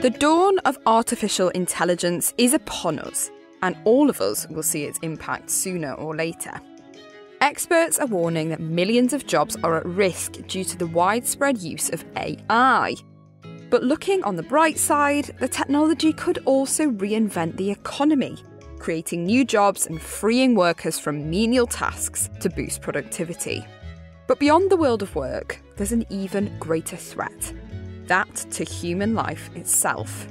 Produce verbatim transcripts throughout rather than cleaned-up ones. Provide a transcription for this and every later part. The dawn of artificial intelligence is upon us, and all of us will see its impact sooner or later. Experts are warning that millions of jobs are at risk due to the widespread use of A I. But looking on the bright side, the technology could also reinvent the economy, creating new jobs and freeing workers from menial tasks to boost productivity. But beyond the world of work, there's an even greater threat, that to human life itself.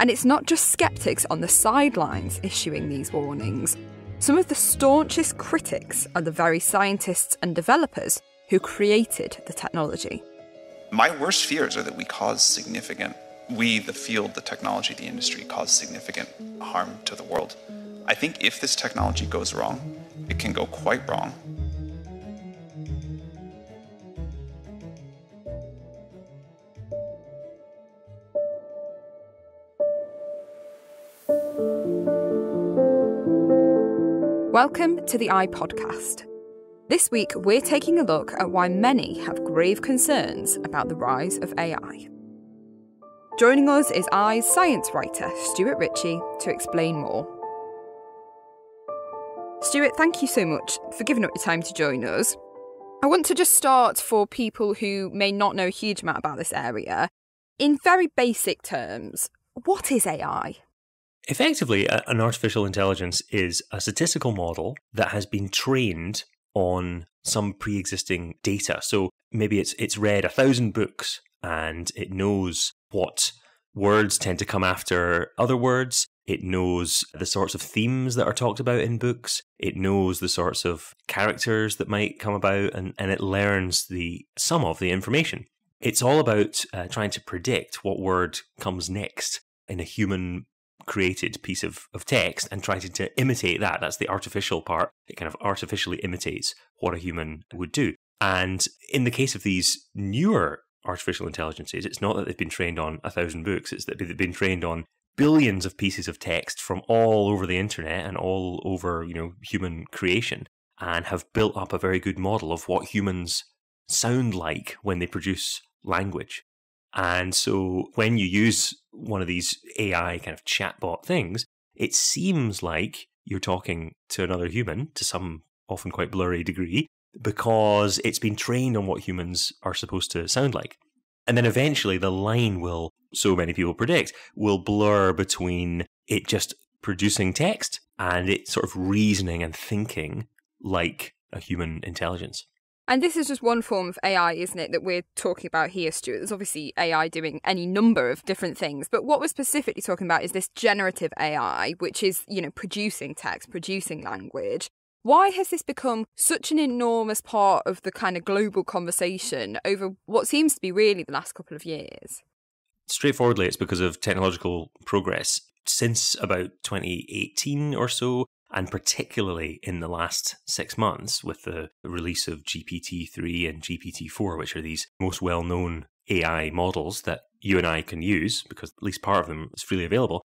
And it's not just skeptics on the sidelines issuing these warnings. Some of the staunchest critics are the very scientists and developers who created the technology. My worst fears are that we cause significant, we, the field, the technology, the industry, cause significant harm to the world. I think if this technology goes wrong, it can go quite wrong. Welcome to the iPodcast. This week, we're taking a look at why many have grave concerns about the rise of A I. Joining us is i's science writer, Stuart Ritchie, to explain more. Stuart, thank you so much for giving up your time to join us. I want to just start for people who may not know a huge amount about this area. In very basic terms, what is A I? Effectively, an artificial intelligence is a statistical model that has been trained on some pre-existing data. So maybe it's it's read a thousand books and it knows what words tend to come after other words. It knows the sorts of themes that are talked about in books. It knows the sorts of characters that might come about, and, and it learns the sum of the information. It's all about uh, trying to predict what word comes next in a human created piece of, of text and trying to, to imitate that. That's the artificial part. It kind of artificially imitates what a human would do. And in the case of these newer artificial intelligences, it's not that they've been trained on a thousand books, it's that they've been trained on billions of pieces of text from all over the internet and all over, you know, human creation, and have built up a very good model of what humans sound like when they produce language. And so when you use one of these A I kind of chatbot things, it seems like you're talking to another human to some often quite blurry degree, because it's been trained on what humans are supposed to sound like. And then eventually the line will, so many people predict, will blur between it just producing text and it sort of reasoning and thinking like a human intelligence. And this is just one form of A I, isn't it, that we're talking about here, Stuart? There's obviously A I doing any number of different things, but what we're specifically talking about is this generative A I, which is, you know, producing text, producing language. Why has this become such an enormous part of the kind of global conversation over what seems to be really the last couple of years? Straightforwardly, it's because of technological progress since about twenty eighteen or so, and particularly in the last six months with the release of G P T three and G P T four, which are these most well-known A I models that you and I can use, because at least part of them is freely available,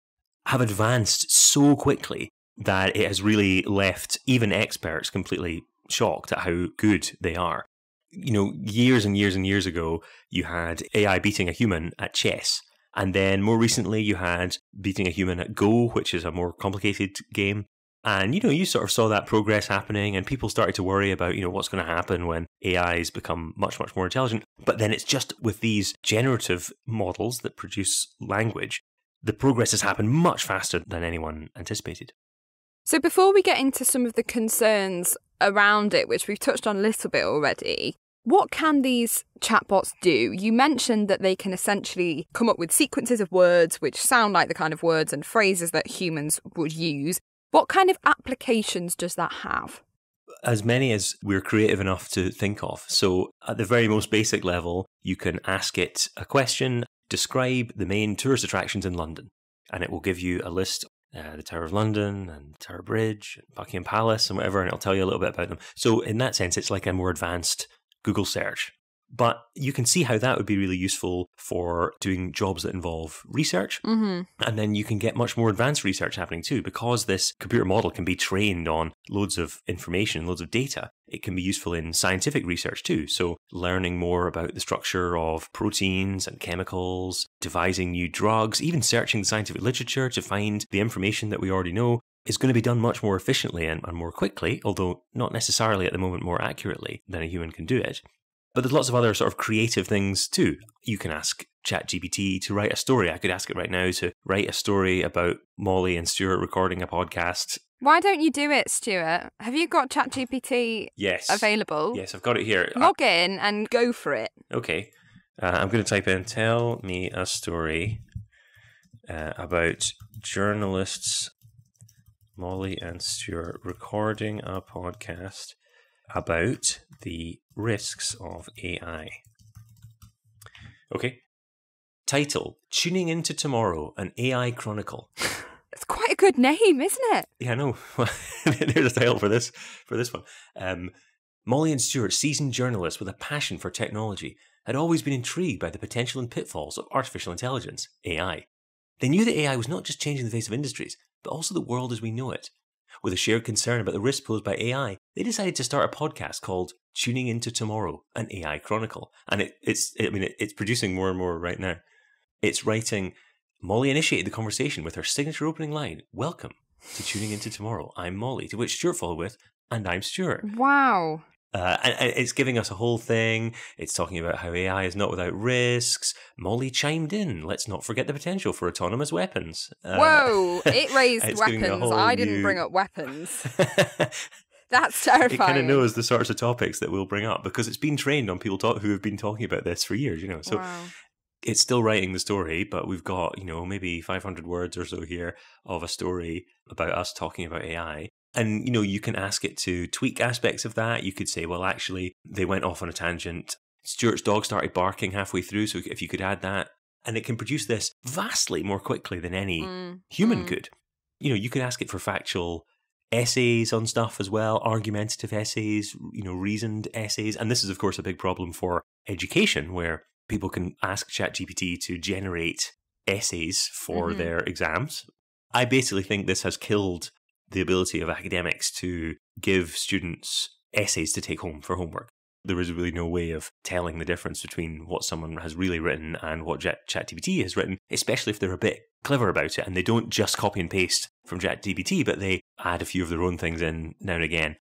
have advanced so quickly that it has really left even experts completely shocked at how good they are. You know, years and years and years ago, you had A I beating a human at chess. And then more recently, you had beating a human at Go, which is a more complicated game. And, you know, you sort of saw that progress happening and people started to worry about, you know, what's going to happen when A Is become much, much more intelligent. But then it's just with these generative models that produce language, the progress has happened much faster than anyone anticipated. So before we get into some of the concerns around it, which we've touched on a little bit already, what can these chatbots do? You mentioned that they can essentially come up with sequences of words which sound like the kind of words and phrases that humans would use. What kind of applications does that have? As many as we're creative enough to think of. So at the very most basic level, you can ask it a question, describe the main tourist attractions in London, and it will give you a list, uh, the Tower of London and Tower Bridge, and Buckingham Palace and whatever, and it'll tell you a little bit about them. So in that sense, it's like a more advanced Google search. But you can see how that would be really useful for doing jobs that involve research. Mm-hmm. And then you can get much more advanced research happening too, because this computer model can be trained on loads of information, loads of data. It can be useful in scientific research too. So learning more about the structure of proteins and chemicals, devising new drugs, even searching the scientific literature to find the information that we already know is going to be done much more efficiently and, and more quickly, although not necessarily at the moment more accurately than a human can do it. But there's lots of other sort of creative things too. You can ask ChatGPT to write a story. I could ask it right now to write a story about Molly and Stuart recording a podcast. Why don't you do it, Stuart? Have you got ChatGPT yes. available? Yes, I've got it here. Log in and go for it. Okay. Uh, I'm going to type in, tell me a story uh, about journalists Molly and Stuart recording a podcast about the risks of A I. Okay. Title, Tuning Into Tomorrow, an A I Chronicle. It's quite a good name, isn't it? Yeah, I know. There's a title for this, for this one. Um, Molly and Stuart, seasoned journalists with a passion for technology, had always been intrigued by the potential and pitfalls of artificial intelligence, A I. They knew that A I was not just changing the face of industries, but also the world as we know it. With a shared concern about the risk posed by A I, they decided to start a podcast called Tuning Into Tomorrow, an A I Chronicle. And it, it's, I mean, it, it's producing more and more right now. It's writing, Molly initiated the conversation with her signature opening line, welcome to Tuning Into Tomorrow. I'm Molly, to which Stuart followed with, and I'm Stuart. Wow. Uh, and, and it's giving us a whole thing. It's talking about how A I is not without risks. Molly chimed in. Let's not forget the potential for autonomous weapons. Uh, Whoa, it raised weapons. I didn't new... bring up weapons. That's terrifying. It kind of knows the sorts of topics that we'll bring up because it's been trained on people talk who have been talking about this for years, you know. So wow. It's still writing the story, but we've got, you know, maybe five hundred words or so here of a story about us talking about A I. And, you know, you can ask it to tweak aspects of that. You could say, well, actually, they went off on a tangent. Stuart's dog started barking halfway through, so if you could add that. And it can produce this vastly more quickly than any mm. human mm. could. You know, you could ask it for factual essays on stuff as well, argumentative essays, you know, reasoned essays. And this is, of course, a big problem for education, where people can ask ChatGPT to generate essays for mm-hmm. their exams. I basically think this has killed the ability of academics to give students essays to take home for homework. There is really no way of telling the difference between what someone has really written and what ChatGPT has written, especially if they're a bit clever about it and they don't just copy and paste from ChatGPT, but they add a few of their own things in now and again.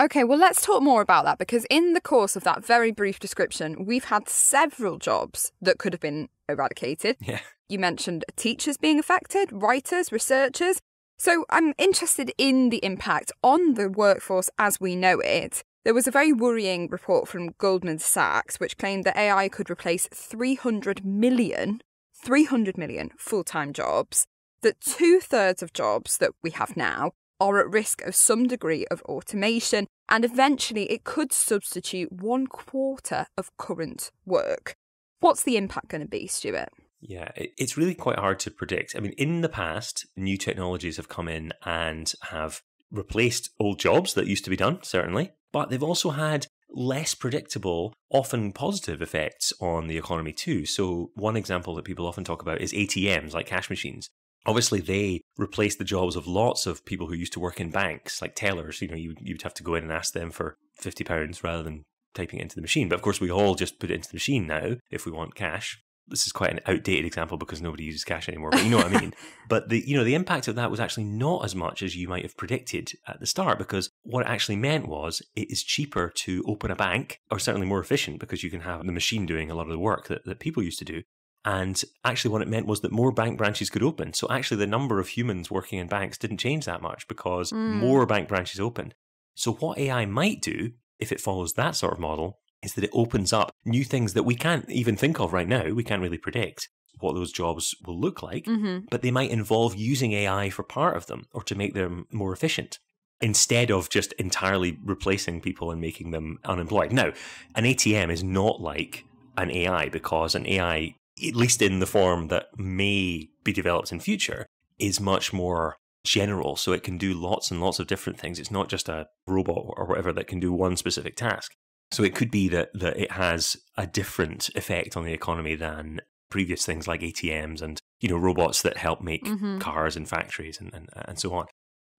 Okay, well, let's talk more about that, because in the course of that very brief description, we've had several jobs that could have been eradicated. Yeah. You mentioned teachers being affected, writers, researchers. So I'm interested in the impact on the workforce as we know it. There was a very worrying report from Goldman Sachs, which claimed that A I could replace three hundred million, three hundred million full-time jobs, that two-thirds of jobs that we have now are at risk of some degree of automation, and eventually it could substitute one quarter of current work. What's the impact going to be, Stuart? Yeah, it's really quite hard to predict. I mean, in the past, new technologies have come in and have replaced old jobs that used to be done, certainly, but they've also had less predictable, often positive effects on the economy too. So one example that people often talk about is A T Ms, like cash machines. Obviously, they replaced the jobs of lots of people who used to work in banks, like tellers. You know, you, you'd have to go in and ask them for fifty pounds rather than typing it into the machine. But of course, we all just put it into the machine now if we want cash. This is quite an outdated example because nobody uses cash anymore, but you know what I mean. But the you know the impact of that was actually not as much as you might have predicted at the start, because what it actually meant was it is cheaper to open a bank, or certainly more efficient because you can have the machine doing a lot of the work that, that people used to do. And actually what it meant was that more bank branches could open. So actually the number of humans working in banks didn't change that much because mm. more bank branches opened. So what A I might do, if it follows that sort of model, is that it opens up new things that we can't even think of right now. We can't really predict what those jobs will look like, mm-hmm. but they might involve using A I for part of them or to make them more efficient, instead of just entirely replacing people and making them unemployed. Now, an A T M is not like an A I, because an A I, at least in the form that may be developed in future, is much more general. So it can do lots and lots of different things. It's not just a robot or whatever that can do one specific task. So it could be that that it has a different effect on the economy than previous things like A T Ms and, you know, robots that help make mm-hmm. cars in factories and, and and so on.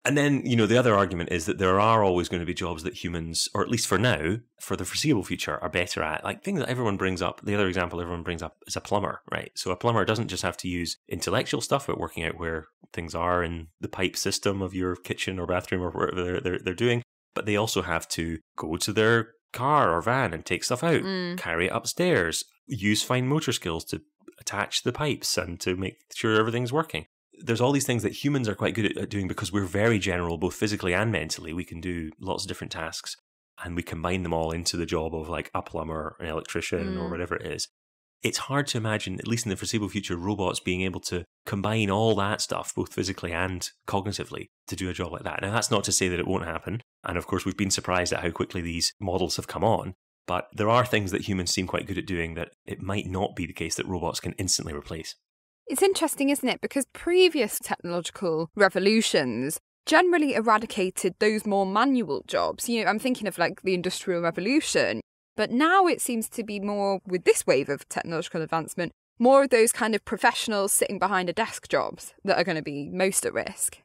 And then, you know, the other argument is that there are always going to be jobs that humans, or at least for now, for the foreseeable future, are better at. Like things that everyone brings up, the other example everyone brings up is a plumber, right? So a plumber doesn't just have to use intellectual stuff about working out where things are in the pipe system of your kitchen or bathroom or whatever they're, they're, they're doing, but they also have to go to their car or van and take stuff out, mm. carry it upstairs, use fine motor skills to attach the pipes and to make sure everything's working. There's all these things that humans are quite good at doing because we're very general, both physically and mentally. We can do lots of different tasks and we combine them all into the job of like a plumber, an electrician, mm. or whatever it is. It's hard to imagine, at least in the foreseeable future, robots being able to combine all that stuff, both physically and cognitively, to do a job like that. Now, that's not to say that it won't happen. And of course, we've been surprised at how quickly these models have come on. But there are things that humans seem quite good at doing that it might not be the case that robots can instantly replace. It's interesting, isn't it? Because previous technological revolutions generally eradicated those more manual jobs. You know, I'm thinking of like the Industrial Revolution, but now it seems to be more, with this wave of technological advancement, more of those kind of professionals sitting behind a desk jobs that are going to be most at risk.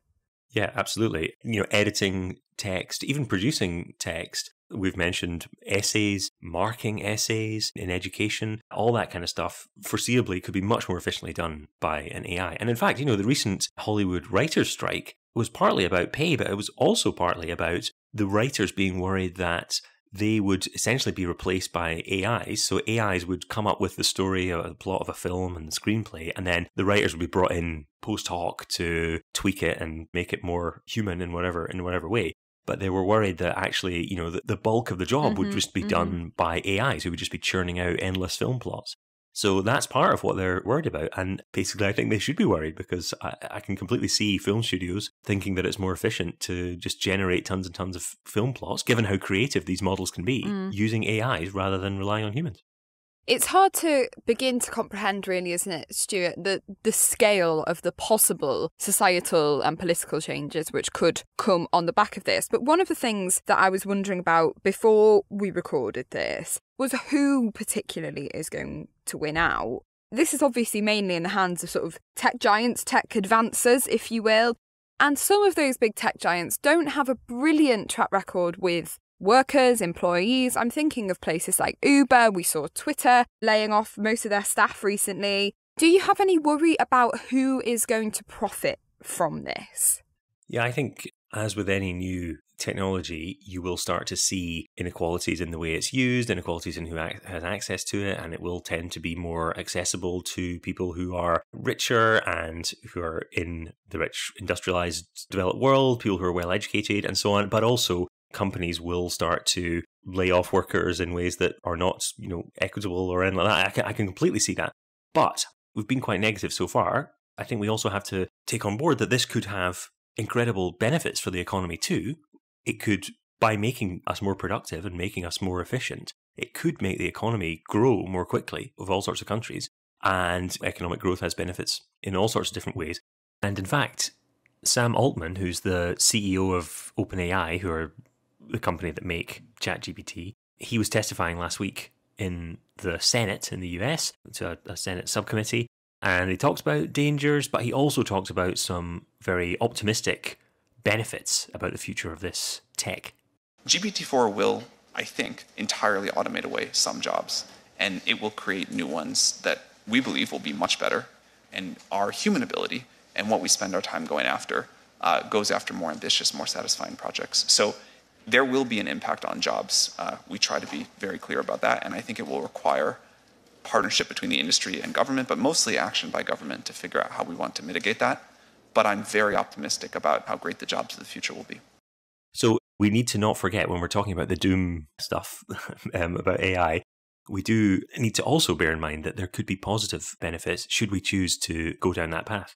Yeah, absolutely. You know, editing text, even producing text. We've mentioned essays, marking essays in education, all that kind of stuff foreseeably could be much more efficiently done by an A I. And in fact, you know, the recent Hollywood writers' strike was partly about pay, but it was also partly about the writers being worried that they would essentially be replaced by A Is. So A Is would come up with the story or the plot of a film and the screenplay, and then the writers would be brought in post hoc to tweak it and make it more human in whatever in whatever way. But they were worried that actually, you know, the, the bulk of the job mm-hmm, would just be mm-hmm. done by A Is who would just be churning out endless film plots. So that's part of what they're worried about. And basically, I think they should be worried because I, I can completely see film studios thinking that it's more efficient to just generate tons and tons of film plots, given how creative these models can be, mm. using A Is rather than relying on humans. It's hard to begin to comprehend, really, isn't it, Stuart, the, the scale of the possible societal and political changes which could come on the back of this. But one of the things that I was wondering about before we recorded this was who particularly is going to win out. This is obviously mainly in the hands of sort of tech giants, tech advancers, if you will. And some of those big tech giants don't have a brilliant track record with workers, employees. I'm thinking of places like Uber. We saw Twitter laying off most of their staff recently. Do you have any worry about who is going to profit from this? Yeah, I think as with any new technology, you will start to see inequalities in the way it's used, inequalities in who has access to it, and it will tend to be more accessible to people who are richer and who are in the rich, industrialized, developed world, people who are well educated and so on, but also companies will start to lay off workers in ways that are not, you know, equitable or anything like that. I can, I can completely see that. But we've been quite negative so far. I think we also have to take on board that this could have incredible benefits for the economy too. It could, by making us more productive and making us more efficient, it could make the economy grow more quickly of all sorts of countries. And economic growth has benefits in all sorts of different ways. And in fact, Sam Altman, who's the C E O of OpenAI, who are the company that make ChatGPT, he was testifying last week in the Senate in the U S, to a, a Senate subcommittee, and he talks about dangers, but he also talks about some very optimistic benefits about the future of this tech. G P T four will, I think, entirely automate away some jobs, and it will create new ones that we believe will be much better, and our human ability and what we spend our time going after uh, goes after more ambitious, more satisfying projects. So there will be an impact on jobs. Uh, we try to be very clear about that, and I think it will require partnership between the industry and government, but mostly action by government to figure out how we want to mitigate that. But I'm very optimistic about how great the jobs of the future will be. So we need to not forget when we're talking about the doom stuff um, about A I, we do need to also bear in mind that there could be positive benefits should we choose to go down that path.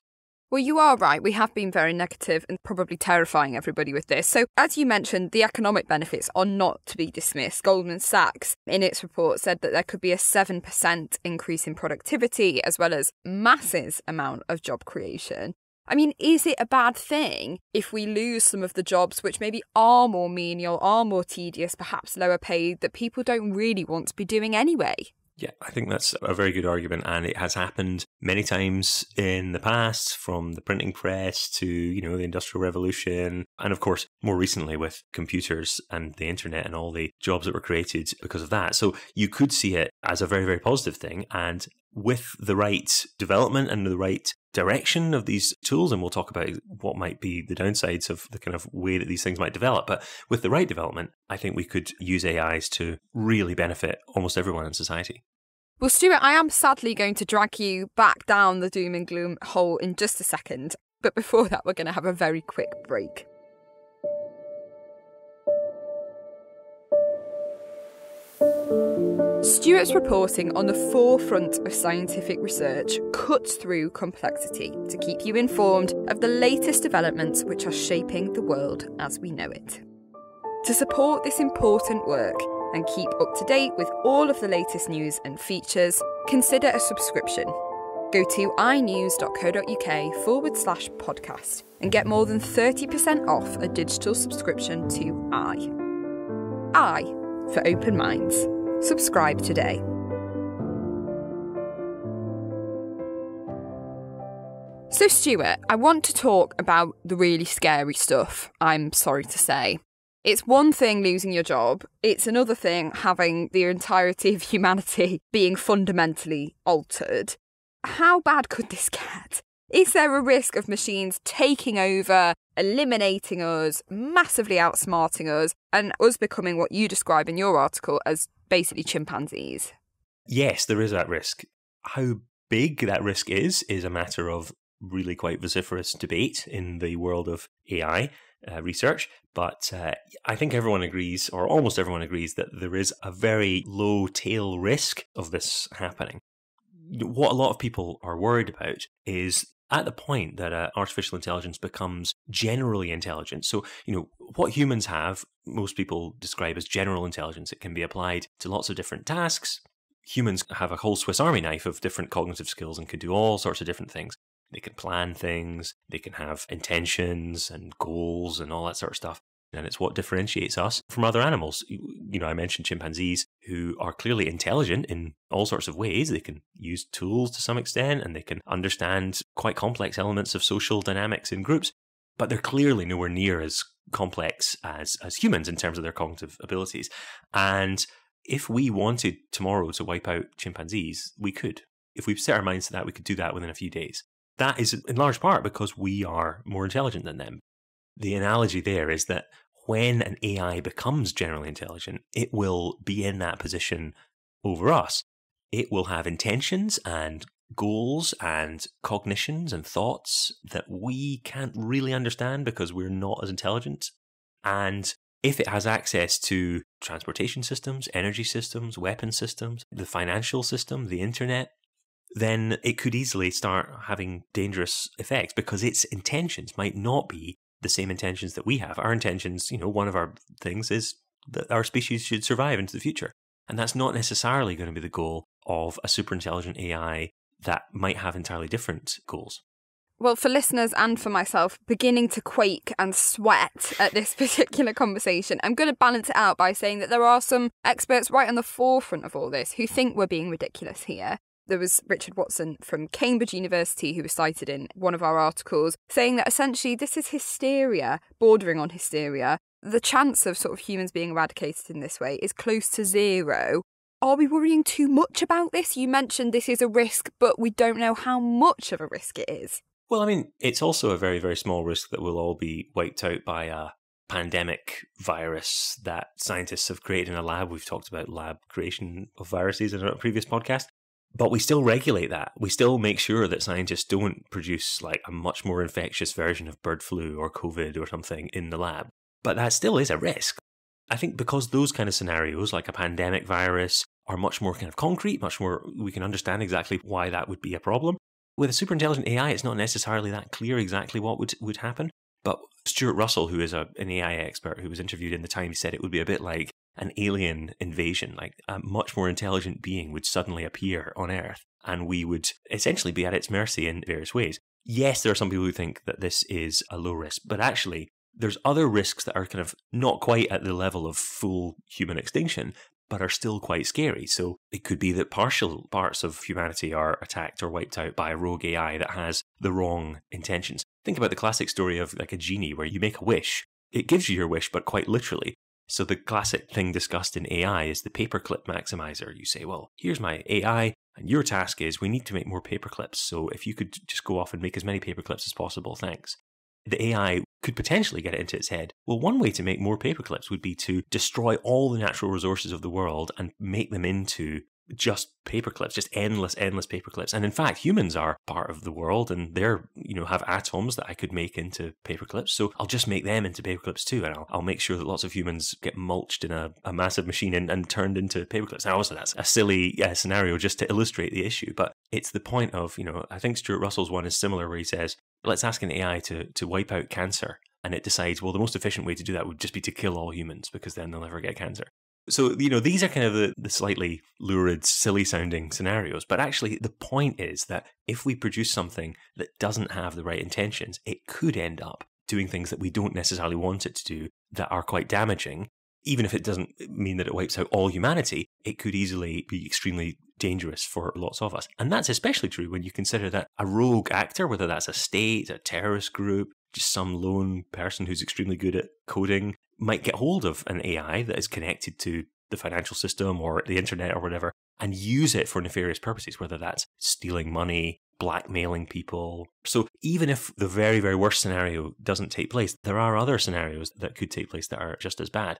Well, you are right. We have been very negative and probably terrifying everybody with this. So as you mentioned, the economic benefits are not to be dismissed. Goldman Sachs, in its report, said that there could be a seven percent increase in productivity as well as massive amount of job creation. I mean, is it a bad thing if we lose some of the jobs which maybe are more menial, are more tedious, perhaps lower paid, that people don't really want to be doing anyway? Yeah, I think that's a very good argument, and it has happened many times in the past, from the printing press to, you know, the Industrial Revolution, and of course, more recently with computers and the internet and all the jobs that were created because of that. So you could see it as a very, very positive thing, and with the right development and the right direction of these tools, and we'll talk about what might be the downsides of the kind of way that these things might develop, but with the right development, I think we could use A Is to really benefit almost everyone in society. Well, Stuart, I am sadly going to drag you back down the doom and gloom hole in just a second, but before that, we're going to have a very quick break. Stuart's reporting on the forefront of scientific research cuts through complexity to keep you informed of the latest developments which are shaping the world as we know it. To support this important work and keep up to date with all of the latest news and features, consider a subscription. Go to inews.co.uk forward slash podcast and get more than thirty percent off a digital subscription to I. I for Open Minds. Subscribe today. So, Stuart, I want to talk about the really scary stuff, I'm sorry to say. It's one thing losing your job. It's another thing having the entirety of humanity being fundamentally altered. How bad could this get? Is there a risk of machines taking over, eliminating us, massively outsmarting us, and us becoming what you describe in your article as basically chimpanzees? Yes, there is that risk. How big that risk is, is a matter of really quite vociferous debate in the world of A I uh, research. But uh, I think everyone agrees, or almost everyone agrees, that there is a very low tail risk of this happening. What a lot of people are worried about is at the point that uh, artificial intelligence becomes generally intelligent. So, you know, what humans have, most people describe as general intelligence. It can be applied to lots of different tasks. Humans have a whole Swiss Army knife of different cognitive skills and can do all sorts of different things. They can plan things, they can have intentions and goals and all that sort of stuff. And it's what differentiates us from other animals. You know, I mentioned chimpanzees, who are clearly intelligent in all sorts of ways. They can use tools to some extent, and they can understand quite complex elements of social dynamics in groups. But they're clearly nowhere near as complex as, as humans in terms of their cognitive abilities. And if we wanted tomorrow to wipe out chimpanzees, we could. If we set our minds to that, we could do that within a few days. That is in large part because we are more intelligent than them. The analogy there is that when an A I becomes generally intelligent, it will be in that position over us. It will have intentions and goals and cognitions and thoughts that we can't really understand because we're not as intelligent. And if it has access to transportation systems, energy systems, weapon systems, the financial system, the internet, then it could easily start having dangerous effects because its intentions might not be the same intentions that we have. Our intentions, you know, one of our things is that our species should survive into the future. And that's not necessarily going to be the goal of a super intelligent A I that might have entirely different goals. Well, for listeners and for myself, beginning to quake and sweat at this particular conversation, I'm going to balance it out by saying that there are some experts right on the forefront of all this who think we're being ridiculous here. There was Richard Watson from Cambridge University who was cited in one of our articles saying that essentially this is hysteria, bordering on hysteria. The chance of sort of humans being eradicated in this way is close to zero. Are we worrying too much about this? You mentioned this is a risk, but we don't know how much of a risk it is. Well, I mean, it's also a very, very small risk that we'll all be wiped out by a pandemic virus that scientists have created in a lab. We've talked about lab creation of viruses in a previous podcast. But we still regulate that. We still make sure that scientists don't produce like a much more infectious version of bird flu or COVID or something in the lab. But that still is a risk. I think because those kind of scenarios, like a pandemic virus, are much more kind of concrete, much more, we can understand exactly why that would be a problem. With a super intelligent A I, it's not necessarily that clear exactly what would, would happen. But Stuart Russell, who is a, an A I expert who was interviewed in The Times, said it would be a bit like an alien invasion, like a much more intelligent being would suddenly appear on Earth and we would essentially be at its mercy in various ways. yes, there are some people who think that this is a low risk, but actually there's other risks that are kind of not quite at the level of full human extinction, but are still quite scary. So it could be that partial parts of humanity are attacked or wiped out by a rogue A I that has the wrong intentions. Think about the classic story of like a genie where you make a wish. It gives you your wish, but quite literally. So the classic thing discussed in A I is the paperclip maximizer. You say, well, here's my A I, and your task is we need to make more paperclips. So if you could just go off and make as many paperclips as possible, thanks. The A I could potentially get it into its head, well, one way to make more paperclips would be to destroy all the natural resources of the world and make them into just paperclips, just endless, endless paperclips. And in fact, humans are part of the world and they're, you know, have atoms that I could make into paperclips. So I'll just make them into paperclips too. And I'll, I'll make sure that lots of humans get mulched in a, a massive machine and, and turned into paperclips. Now, obviously, that's a silly uh, scenario just to illustrate the issue. But it's the point of, you know, I think Stuart Russell's one is similar where he says, let's ask an A I to, to wipe out cancer. And it decides, well, the most efficient way to do that would just be to kill all humans because then they'll never get cancer. So, you know, these are kind of the, the slightly lurid, silly sounding scenarios. But actually, the point is that if we produce something that doesn't have the right intentions, it could end up doing things that we don't necessarily want it to do that are quite damaging. Even if it doesn't mean that it wipes out all humanity, it could easily be extremely dangerous for lots of us. And that's especially true when you consider that a rogue actor, whether that's a state, a terrorist group, just some lone person who's extremely good at coding, might get hold of an A I that is connected to the financial system or the internet or whatever, and use it for nefarious purposes, whether that's stealing money, blackmailing people. So even if the very, very worst scenario doesn't take place, there are other scenarios that could take place that are just as bad.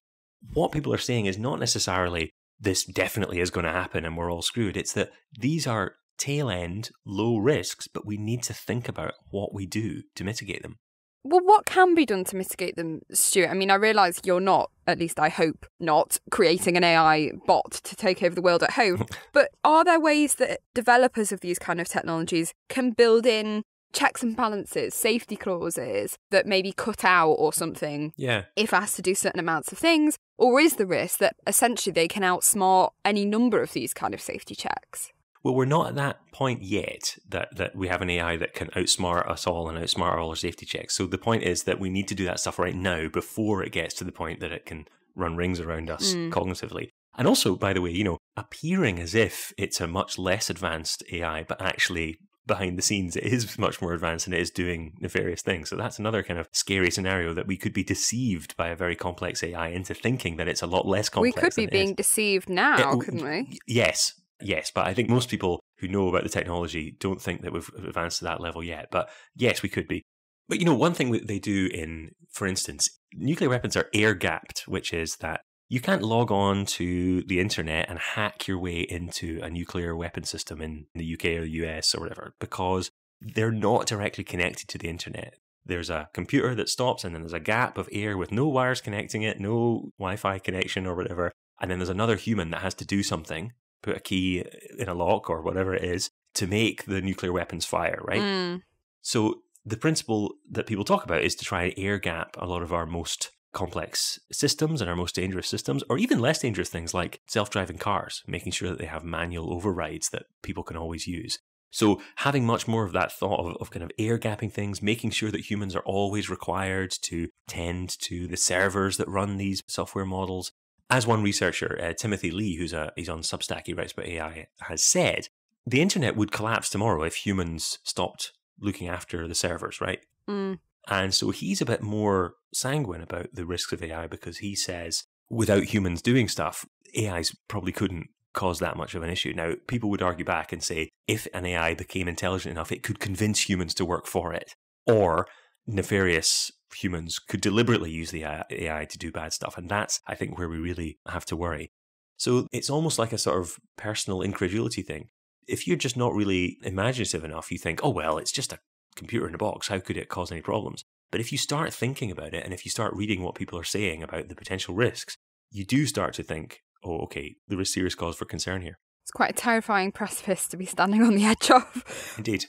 What people are saying is not necessarily this definitely is going to happen and we're all screwed. It's that these are tail end, low risks, but we need to think about what we do to mitigate them. Well, what can be done to mitigate them, Stuart? I mean, I realise you're not, at least I hope not, creating an A I bot to take over the world at home. But are there ways that developers of these kind of technologies can build in checks and balances, safety clauses that maybe cut out or something yeah. if asked to do certain amounts of things? Or is the risk that essentially they can outsmart any number of these kind of safety checks? Well, we're not at that point yet that, that we have an A I that can outsmart us all and outsmart all our safety checks. So the point is that we need to do that stuff right now before it gets to the point that it can run rings around us mm. cognitively. And also, by the way, you know, appearing as if it's a much less advanced A I, but actually behind the scenes, it is much more advanced and it is doing nefarious things. So that's another kind of scary scenario that we could be deceived by a very complex A I into thinking that it's a lot less complex. We could be being deceived now, couldn't we? Yes. Yes, but I think most people who know about the technology don't think that we've advanced to that level yet. But yes, we could be. But, you know, one thing that they do in, for instance, nuclear weapons are air-gapped, which is that you can't log on to the internet and hack your way into a nuclear weapon system in the U K or the U S or whatever, because they're not directly connected to the internet. There's a computer that stops and then there's a gap of air with no wires connecting it, no Wi-Fi connection or whatever. And then there's another human that has to do something, put a key in a lock or whatever it is, to make the nuclear weapons fire, right? Mm. So the principle that people talk about is to try and air gap a lot of our most complex systems and our most dangerous systems, or even less dangerous things like self-driving cars, making sure that they have manual overrides that people can always use. So having much more of that thought of, of kind of air gapping things, making sure that humans are always required to tend to the servers that run these software models. As one researcher, uh, Timothy Lee, who's a, he's on Substack, he writes about A I, has said, the internet would collapse tomorrow if humans stopped looking after the servers, right? Mm. And so he's a bit more sanguine about the risks of A I because he says, without humans doing stuff, A Is probably couldn't cause that much of an issue. Now, people would argue back and say, if an A I became intelligent enough, it could convince humans to work for it, or nefarious humans could deliberately use the A I to do bad stuff. And that's, I think, where we really have to worry. So it's almost like a sort of personal incredulity thing. If you're just not really imaginative enough, you think, oh, well, it's just a computer in a box. How could it cause any problems? But if you start thinking about it and if you start reading what people are saying about the potential risks, you do start to think, oh, okay, there is serious cause for concern here. It's quite a terrifying precipice to be standing on the edge of. Indeed.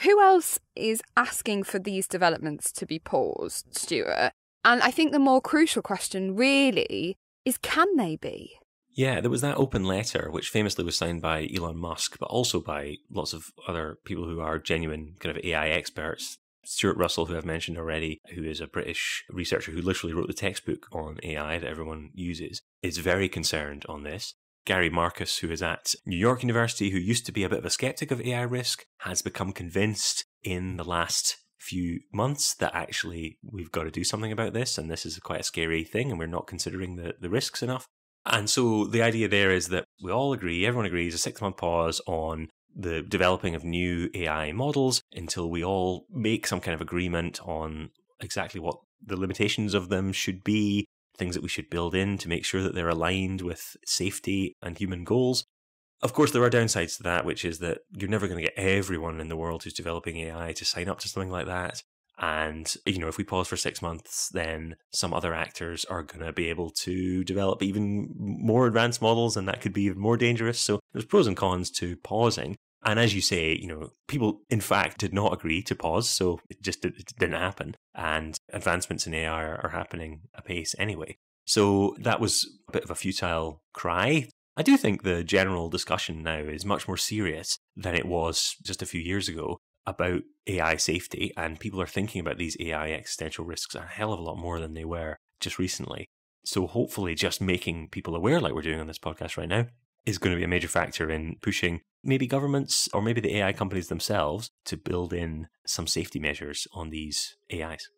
Who else is asking for these developments to be paused, Stuart? And I think the more crucial question really is, can they be? Yeah, there was that open letter, which famously was signed by Elon Musk, but also by lots of other people who are genuine kind of A I experts. Stuart Russell, who I've mentioned already, who is a British researcher who literally wrote the textbook on A I that everyone uses, is very concerned on this. Gary Marcus, who is at New York University, who used to be a bit of a skeptic of A I risk, has become convinced in the last few months that actually we've got to do something about this, and this is quite a scary thing, and we're not considering the, the risks enough. And so the idea there is that we all agree, everyone agrees, a six-month pause on the developing of new A I models until we all make some kind of agreement on exactly what the limitations of them should be, things that we should build in to make sure that they're aligned with safety and human goals. Of course, there are downsides to that, which is that you're never going to get everyone in the world who's developing A I to sign up to something like that. And, you know, if we pause for six months, then some other actors are going to be able to develop even more advanced models, and that could be even more dangerous. So there's pros and cons to pausing. And as you say, you know, people, in fact, did not agree to pause, so it just it didn't happen. And advancements in A I are, are happening apace anyway. So that was a bit of a futile cry. I do think the general discussion now is much more serious than it was just a few years ago about A I safety, and people are thinking about these A I existential risks a hell of a lot more than they were just recently. So hopefully just making people aware, like we're doing on this podcast right now, is going to be a major factor in pushing maybe governments or maybe the A I companies themselves to build in some safety measures on these A Is.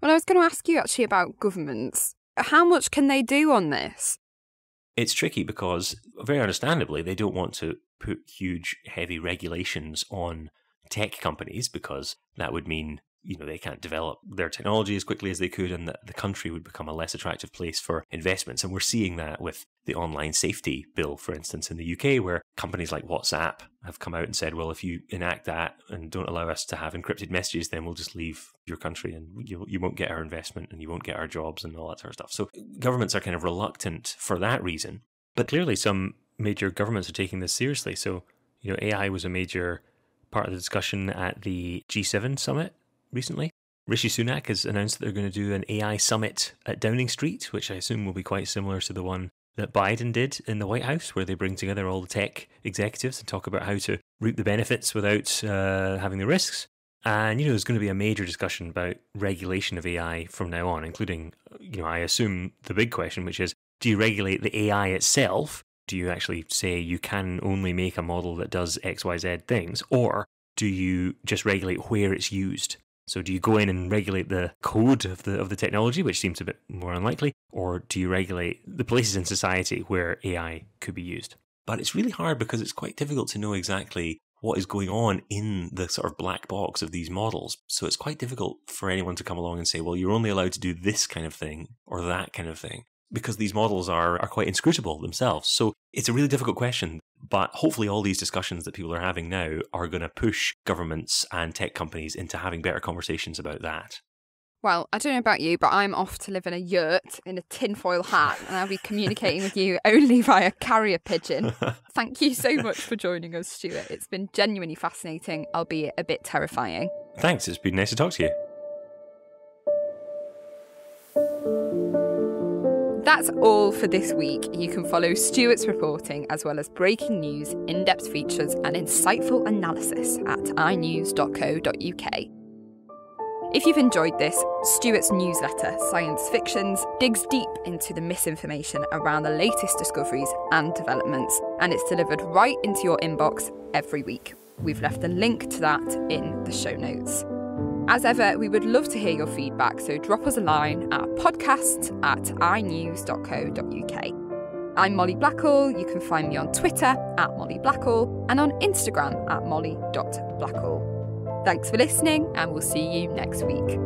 Well, I was going to ask you actually about governments. How much can they do on this? It's tricky because, very understandably, they don't want to put huge, heavy regulations on tech companies because that would mean, you know, they can't develop their technology as quickly as they could, and that the country would become a less attractive place for investments. And we're seeing that with the online safety bill, for instance, in the U K, where companies like WhatsApp have come out and said, well, if you enact that and don't allow us to have encrypted messages, then we'll just leave your country and you, you won't get our investment and you won't get our jobs and all that sort of stuff. So governments are kind of reluctant for that reason. But clearly some major governments are taking this seriously. So, you know, A I was a major part of the discussion at the G seven summit recently. Rishi Sunak has announced that they're going to do an A I summit at Downing Street, which I assume will be quite similar to the one that Biden did in the White House, where they bring together all the tech executives and talk about how to reap the benefits without uh, having the risks. And, you know, there's going to be a major discussion about regulation of A I from now on, including, you know, I assume the big question, which is, do you regulate the A I itself? Do you actually say you can only make a model that does X Y Z things? Or do you just regulate where it's used? So do you go in and regulate the code of the of the technology, which seems a bit more unlikely, or do you regulate the places in society where A I could be used? But it's really hard because it's quite difficult to know exactly what is going on in the sort of black box of these models. So it's quite difficult for anyone to come along and say, well, you're only allowed to do this kind of thing or that kind of thing, because these models are, are quite inscrutable themselves. So it's a really difficult question. But hopefully all these discussions that people are having now are going to push governments and tech companies into having better conversations about that. Well, I don't know about you, but I'm off to live in a yurt in a tinfoil hat, and I'll be communicating with you only via carrier pigeon. Thank you so much for joining us, Stuart. It's been genuinely fascinating, albeit a bit terrifying. Thanks. It's been nice to talk to you. That's all for this week. You can follow Stuart's reporting as well as breaking news, in-depth features and insightful analysis at i news dot co dot u k. If you've enjoyed this, Stuart's newsletter, Science Fictions, digs deep into the misinformation around the latest discoveries and developments, and it's delivered right into your inbox every week. We've left a link to that in the show notes. As ever, we would love to hear your feedback, so drop us a line at podcast at i news dot co dot u k. I'm Molly Blackall. You can find me on Twitter at Molly Blackall and on Instagram at molly dot blackall. Thanks for listening, and we'll see you next week.